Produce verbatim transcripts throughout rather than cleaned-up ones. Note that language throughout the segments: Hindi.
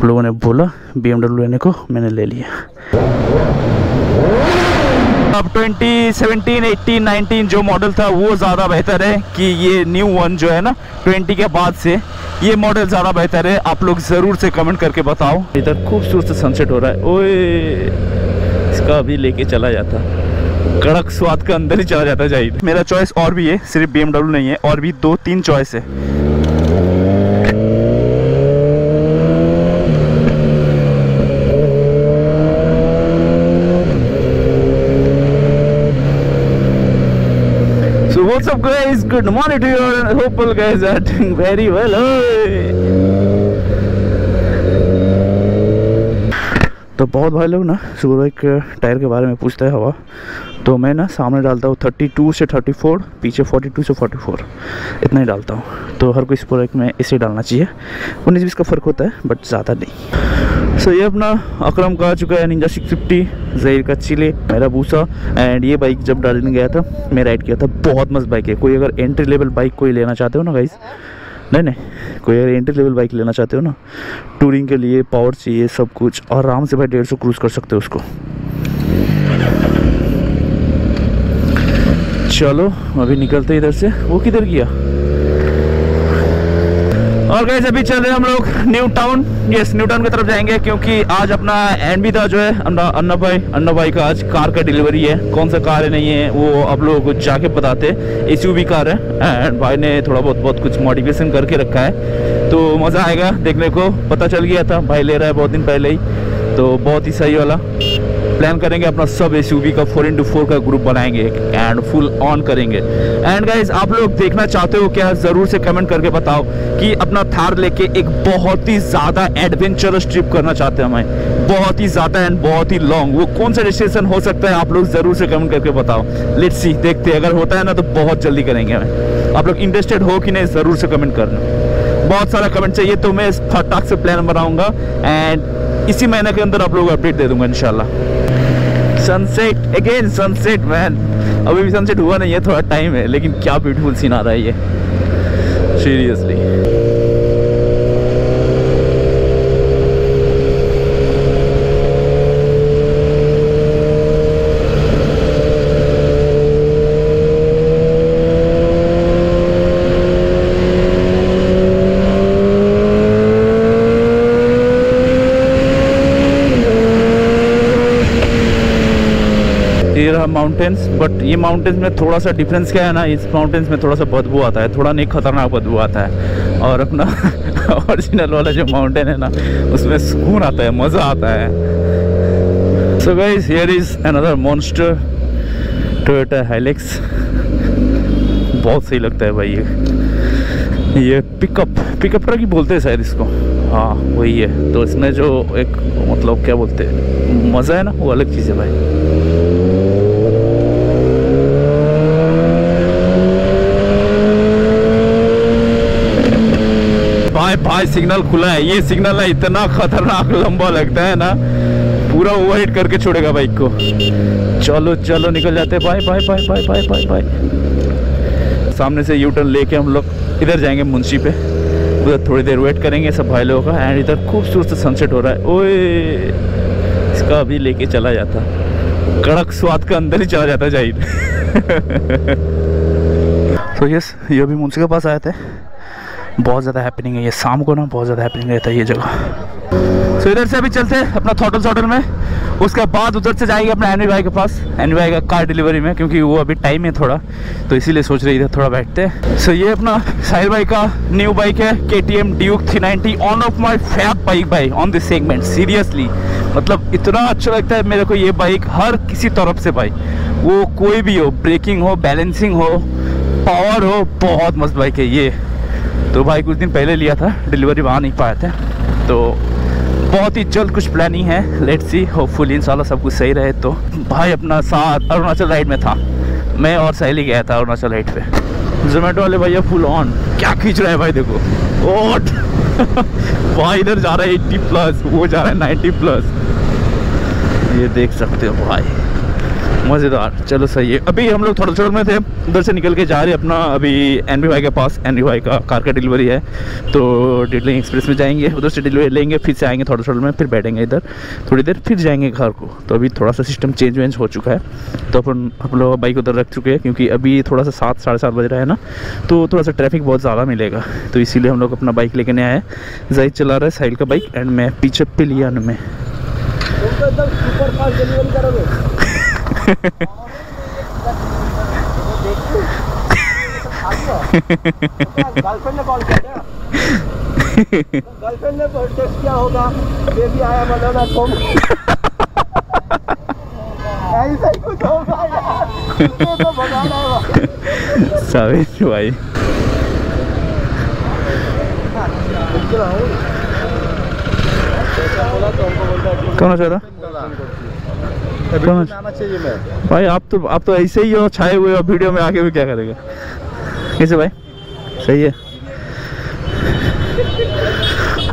आप लोगों ने बोला बी एम डब्ल्यू लेने को, मैंने ले लिया। अब बीस, सत्रह, अठारह, उन्नीस जो मॉडल था वो ज़्यादा बेहतर है कि ये न्यू वन जो है ना बीस के बाद से ये मॉडल ज़्यादा बेहतर है। आप लोग ज़रूर से कमेंट करके बताओ। इधर खूबसूरत सनसेट हो रहा है। ओए इसका भी लेके चला जाता, कड़क स्वाद का अंदर ही चला जाता चाहिए। मेरा चॉइस और भी है, सिर्फ बी एम डब्ल्यू नहीं है, और भी दो तीन चॉइस है। So what's up guys? Good morning to you. I hope all guys are doing very well. तो बहुत भाई लोग ना सुपर बाइक टायर के बारे में पूछता है हवा, तो मैं ना सामने डालता हूँ बत्तीस से चौंतीस, पीछे बयालीस से चौवालीस, इतना ही डालता हूँ। तो हर कोई सुपर बाइक में इसे डालना चाहिए। उन्नीस बीस का फ़र्क होता है बट ज़्यादा नहीं। सो so, ये अपना अक्रम का आ चुका है निंजा सिक्स फिफ्टी, जहीर का चिले, हैयाबूसा। एंड ये बाइक जब डालने गया था मैं राइड किया था, बहुत मस्त बाइक है। कोई अगर एंट्री लेवल बाइक कोई लेना चाहते हो ना गाइस, नहीं नहीं कोई अगर एंट्री लेवल बाइक लेना चाहते हो ना, टूरिंग के लिए पावर चाहिए सब कुछ, और आराम से भाई डेढ़ सौ क्रूज कर सकते हो उसको। चलो अभी निकलते इधर से। वो किधर गया? और गाइस अभी चल रहे हैं हम लोग new town, yes new town की तरफ जाएंगे, क्योंकि आज अपना एनबी दा जो है अन्ना अन्ना भाई अन्ना भाई का आज कार का डिलीवरी है। कौन सा कार है नहीं है वो आप लोगों को जाके बताते। एसयूवी कार है एंड भाई ने थोड़ा बहुत बहुत कुछ मॉडिफिकेशन करके रखा है, तो मज़ा आएगा देखने को। पता चल गया था भाई ले रहा है बहुत दिन पहले ही, तो बहुत ही सही वाला प्लान करेंगे अपना। सब एसयूवी का फोर इंटू फोर का ग्रुप बनाएंगे एंड फुल ऑन करेंगे। एंड गाइज आप लोग देखना चाहते हो क्या, ज़रूर से कमेंट करके बताओ कि अपना थार लेके एक बहुत ही ज़्यादा एडवेंचरस ट्रिप करना चाहते हैं हमें, बहुत ही ज़्यादा एंड बहुत ही लॉन्ग। वो कौन सा डेस्टिनेशन हो सकता है आप लोग ज़रूर से कमेंट करके बताओ। लेट्स सी, देखते हैं, अगर होता है ना तो बहुत जल्दी करेंगे हमें। आप लोग इंटरेस्टेड हो कि नहीं ज़रूर से कमेंट करना, बहुत सारा कमेंट चाहिए, तो मैं फटाक से प्लान बनाऊँगा एंड इसी महीने के अंदर आप लोग अपडेट दे दूँगा इंशाल्लाह। सनसेट अगेन, सनसेट मैन, अभी भी सनसेट हुआ नहीं है, थोड़ा टाइम है, लेकिन क्या ब्यूटीफुल सीन आ रहा है ये सीरियसली। माउंटेन्स, बट ये माउंटेन्स में थोड़ा सा डिफरेंस क्या है ना, इस माउंटेन्स में थोड़ा सा बदबू आता है, थोड़ा नहीं खतरनाक बदबू आता है, और अपना ओरिजिनल वाला जो माउंटेन है ना उसमें सुकून आता है, मज़ा आता है। So guys here is another monster Toyota Hilux, बहुत सही लगता है भाई ये। ये पिकअप पिकअप ट्रक ही बोलते हैं शायद इसको, हाँ वही है। तो इसमें जो एक मतलब क्या बोलते हैं मज़ा है ना, वो अलग चीज़ है भाई। भाई सिग्नल खुला है, ये सिग्नल है इतना खतरनाक लंबा लगता है ना, पूरा ओवरहीट करके छोड़ेगा बाइक को। चलो चलो निकल जाते हैं, bye bye bye bye bye bye bye. सामने से यू टर्न लेके हम लोग इधर जाएंगे मुंशी पे, उधर थोड़ी देर वेट करेंगे सब भाई लोगों का। एंड इधर खूबसूरत सनसेट हो रहा है। ओए इसका भी लेके चला जाता, कड़क स्वाद का अंदर ही चला जाता चाहिए। तो यस ये भी मुंशी के पास आए थे, बहुत ज़्यादा हैपनिंग है ये शाम को ना, बहुत ज़्यादा हैपनिंग रहता है ये जगह। सो so, इधर से अभी चलते हैं अपना थॉटल्स होटल में, उसके बाद उधर से जाएंगे अपना एनवी भाई के पास, एनवी भाई का कार डिलीवरी में, क्योंकि वो अभी टाइम है थोड़ा, तो इसीलिए सोच रहे इधर थोड़ा बैठते हैं। सो so, ये अपना साहिल भाई का न्यू बाइक है के T M Duke three ninety, on of my favourite bike भाई ऑन दिस सेगमेंट। सीरियसली मतलब इतना अच्छा लगता है मेरे को ये बाइक हर किसी तरफ से भाई, वो कोई भी हो, ब्रेकिंग हो, बैलेंसिंग हो, पावर हो, बहुत मस्त बाइक है ये। तो भाई कुछ दिन पहले लिया था, डिलीवरी वहाँ नहीं पाया था, तो बहुत ही जल्द कुछ प्लानिंग है। लेट्स सी, होपफुली इंशाल्लाह सब कुछ सही रहे। तो भाई अपना साथ अरुणाचल राइड में था, मैं और सहेली गया था अरुणाचल राइड पे। जोमेटो वाले भैया फुल ऑन, क्या खींच रहा है भाई देखो, ओट भाई इधर जा रहा है एट्टी प्लस, वो जा रहा है नाइन्टी प्लस, ये देख सकते हो भाई मज़ेदार। चलो सही है। अभी हम लोग थोड़ा थोड़ा में थे, उधर से निकल के जा रहे अपना, अभी एन बी वाई के पास एन बी वाई का कार का डिलीवरी है, तो डीलिंग एक्सप्रेस में जाएंगे, उधर से डिलीवरी लेंगे, फिर से आएंगे थोड़ा थोड़ा में, फिर बैठेंगे इधर थोड़ी देर, फिर जाएंगे घर को। तो अभी थोड़ा सा सिस्टम चेंज वेंज हो चुका है, तो अपन हम लोग बाइक उधर रख चुके हैं, क्योंकि अभी थोड़ा सा सात साढ़े सात बज रहा है ना, तो थोड़ा सा ट्रैफिक बहुत ज़्यादा मिलेगा, तो इसीलिए हम लोग अपना बाइक लेके नहीं आए। जाहिद चला रहा है साहिल का बाइक एंड मैं पीछे पे लिया में गर्लफ्रेंड ने कॉल किया, गर्लफ्रेंड ने टेक्स्ट किया होगा, बेबी आया बनाना कॉम, ऐसा ही कुछ होगा यार, तुझे तो बनाना है साबित भाई। कौन अच्छा था भाई, आप तो आप तो ऐसे ही हो छाए हुए, और वीडियो में आके भी क्या करेगा, कैसे भाई सही है।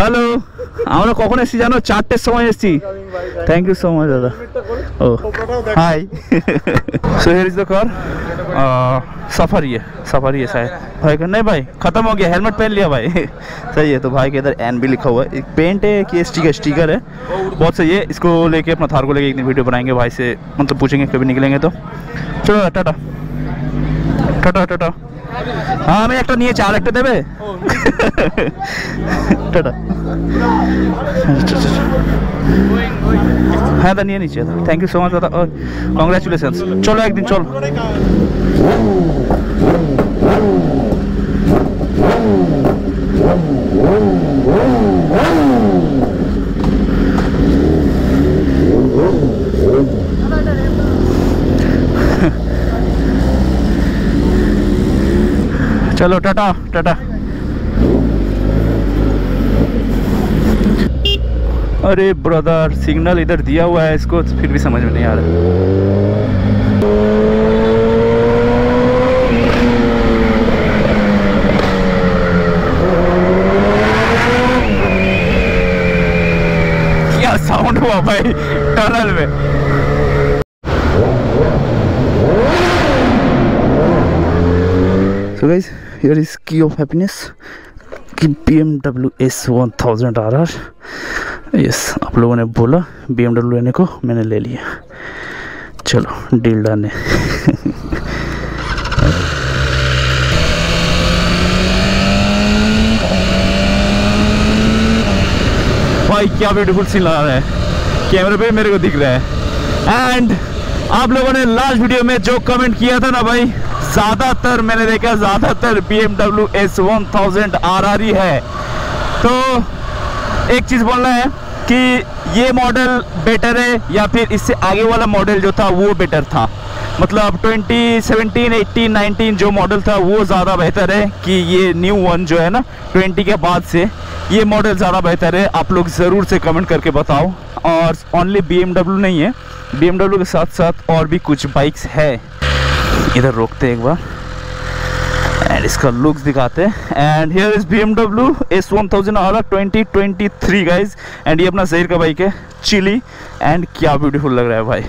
हेलो আমরা কখন এসছি জানো, চারটের সময় এসছি। থ্যাংক ইউ সো মাচ দাদা। Oh hi so here is the car Safari है, सफारी है शायद भाई का, नहीं भाई ख़त्म हो गया, हेलमेट पहन लिया भाई सही है। तो भाई के इधर एन भी लिखा हुआ है, एक पेंट है कि स्टिकर, स्टिकर है, बहुत सही है। इसको लेके अपना थार को लेके एक दिन वीडियो बनाएंगे भाई से, मतलब पूछेंगे कभी निकलेंगे तो। चलो टाटा टाटा टाटा। हाँ मैं एक नहीं चार एक देवे टाटा। हाँ दादा नहीं नीचे, थैंक यू सो मच दादा, कॉन्ग्रेचुलेशंस। चलो एक दिन चलो चलो टाटा टाटा। अरे ब्रदर सिग्नल इधर दिया हुआ है, इसको फिर भी समझ में नहीं आ रहा, क्या साउंड हुआ भाई टनल में। So guys, here is key of happiness कि B M W S one thousand R R. Yes आप लोगों ने बोला बी एम डब्ल्यू लेने को, मैंने ले लिया। चलो डील डन है। भाई क्या ब्यूटीफुल सीन लगा रहा है, कैमरे पे मेरे को दिख रहा है। एंड आप लोगों ने लास्ट वीडियो में जो कमेंट किया था ना भाई, ज़्यादातर मैंने देखा ज़्यादातर B M W S one thousand R R ही है। तो एक चीज़ बोलना है कि ये मॉडल बेटर है या फिर इससे आगे वाला मॉडल जो था वो बेटर था, मतलब ट्वेंटी, सेवनटीन, एटीन, नाइनटीन जो मॉडल था वो ज़्यादा बेहतर है कि ये न्यू वन जो है ना ट्वेंटी के बाद से ये मॉडल ज़्यादा बेहतर है। आप लोग ज़रूर से कमेंट करके बताओ। और ओनली बी एम डब्ल्यू नहीं है, बी एम डब्ल्यू के साथ साथ और भी कुछ बाइक्स है। इधर रोकते एक बार एंड इसका लुक्स दिखाते हैं। And here is B M W S one thousand R R twenty twenty three guys. And ये अपना ज़हीर का बाइक है चिली, एंड क्या ब्यूटीफुल लग रहा है भाई।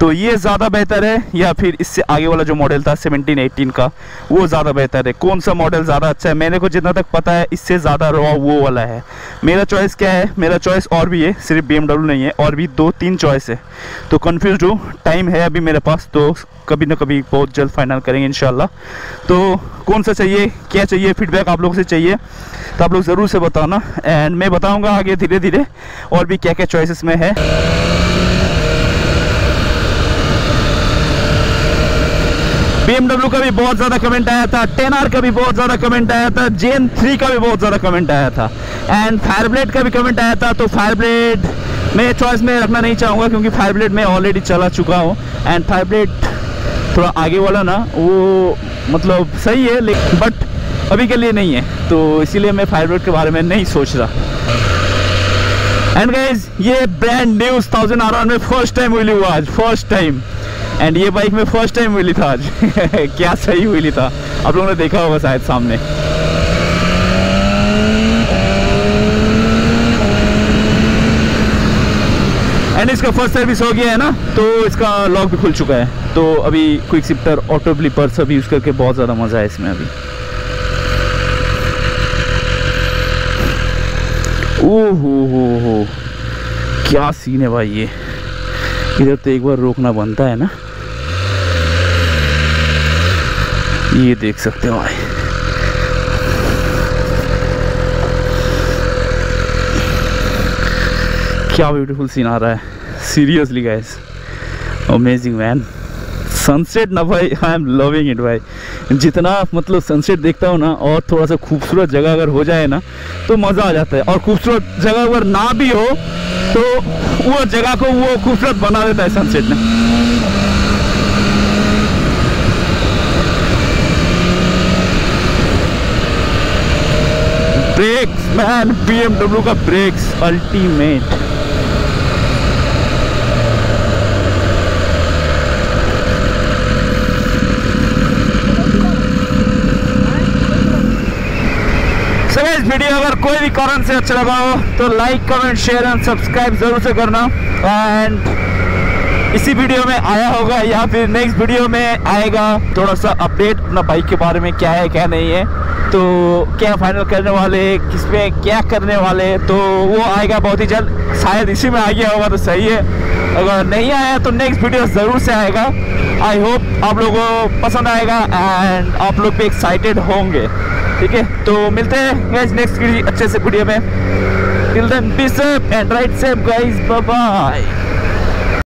तो ये ज़्यादा बेहतर है या फिर इससे आगे वाला जो मॉडल था सेवनटीन एटीन का वो ज़्यादा बेहतर है? कौन सा मॉडल ज़्यादा अच्छा है? मैंने को जितना तक पता है इससे ज़्यादा रॉ वो वाला है। मेरा चॉइस क्या है? मेरा चॉइस और भी है, सिर्फ बी एम डब्ल्यू नहीं है, और भी दो तीन चॉइस है। तो कन्फ्यूज हूँ, टाइम है अभी मेरे पास, तो कभी ना कभी बहुत जल्द फाइनल करेंगे इंशाल्लाह। तो कौन सा चाहिए, क्या चाहिए, फीडबैक आप लोगों से चाहिए, तो आप लोग ज़रूर से बताना। एंड मैं बताऊँगा आगे धीरे धीरे और भी क्या क्या चॉइसेस में है। बी एम डब्ल्यू का भी बहुत ज़्यादा कमेंट आया था, टेन आर का भी बहुत ज़्यादा कमेंट आया था, जेन थ्री का भी बहुत ज़्यादा कमेंट आया था, एंड फायरब्लेड का भी कमेंट आया था। तो फायरब्लेड मैं चॉइस में रखना नहीं चाहूँगा, क्योंकि फायरब्लेड मैं ऑलरेडी चला चुका हूँ। एंड फायरब्लेड थोड़ा आगे वाला ना वो मतलब सही है, लेकिन बट अभी के लिए नहीं है, तो इसीलिए मैं फायरब्लेड के बारे में नहीं सोच रहा। एंड गाइज ये brand new thousand R R में फर्स्ट टाइम मिली हुआ आज, फर्स्ट टाइम। एंड ये बाइक में फर्स्ट टाइम मिली था आज। क्या सही मिली था, आप लोगों ने देखा होगा शायद सामने। एंड इसका फर्स्ट सर्विस हो गया है ना, तो इसका लॉक भी खुल चुका है। तो अभी क्विक शिफ्टर, ऑटो ब्लिपर सब यूज़ करके बहुत ज़्यादा मज़ा है इसमें। अभी ओह हो हो हो क्या सीन है भाई ये, इधर तो एक बार रोकना बनता है ना। ये देख सकते हो भाई, क्या ब्यूटीफुल सीन आ रहा है seriously guys, amazing man. Sunset ना भाई, आई एम लविंग इट भाई। जितना मतलब सनसेट देखता हूँ ना, और थोड़ा सा खूबसूरत जगह अगर हो जाए ना तो मज़ा आ जाता है। और खूबसूरत जगह अगर ना भी हो तो वो जगह को वो खूबसूरत बना देता है सनसेट ने। ब्रेक्स मैन, बीएमडब्ल्यू का ब्रेक्स अल्टीमेट। वीडियो अगर कोई भी कारण से अच्छा लगा हो तो like comment share and subscribe जरूर से करना। एंड इसी वीडियो में आया होगा या फिर नेक्स्ट वीडियो में आएगा थोड़ा सा अपडेट अपना बाइक के बारे में, क्या है क्या नहीं है, तो क्या फाइनल करने वाले, किस पे क्या करने वाले, तो वो आएगा बहुत ही जल्द। शायद इसी में आ गया होगा तो सही है, अगर नहीं आया तो नेक्स्ट वीडियो ज़रूर से आएगा। आई होप आप लोगों को पसंद आएगा एंड आप लोग भी एक्साइटेड होंगे। ठीक है, तो मिलते हैं गाइस नेक्स्ट अच्छे से वीडियो में। Till then be safe and ride safe guys, bye bye.